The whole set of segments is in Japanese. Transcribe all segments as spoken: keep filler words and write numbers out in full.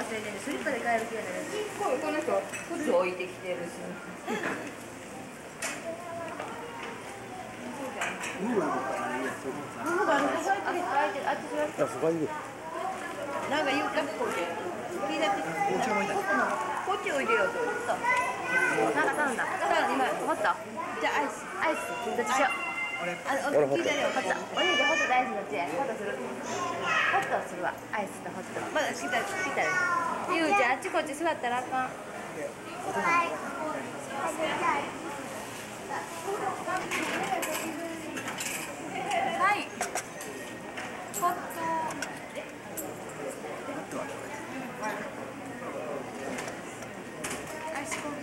男性で、ね、スリッパで帰る気がないです。この人靴置いてきてるし。なんか言ったっぽいで。こっちおいでよと。なんか頼んだ。今ホット。じゃあアイス、アイスどっちしよう。俺ホット。お兄ちゃんホットとアイスどっち？ホットする。ホットするわ。アイスとホット。まだ来た来た。ゆうちゃんあっちこっち座ったらあかん。はい。ホット。アイスコーヒー。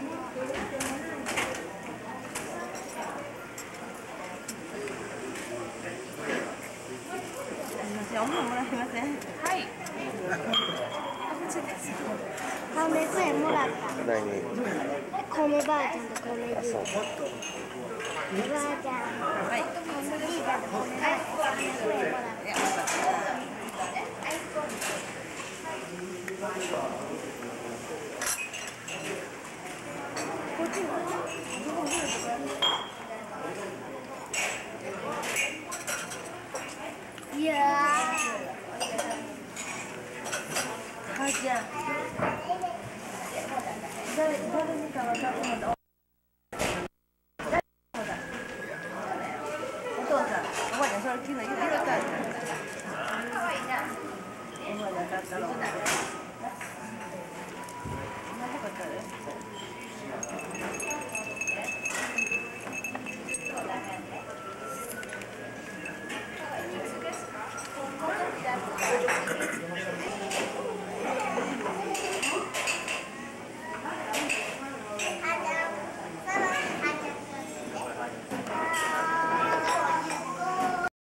おももらえません。はい。さんびゃくえんもらった。何？米ばあちゃんと米じい。ばあちゃん。はい。じいがさんびゃくえんもらった。いやー。じゃあ。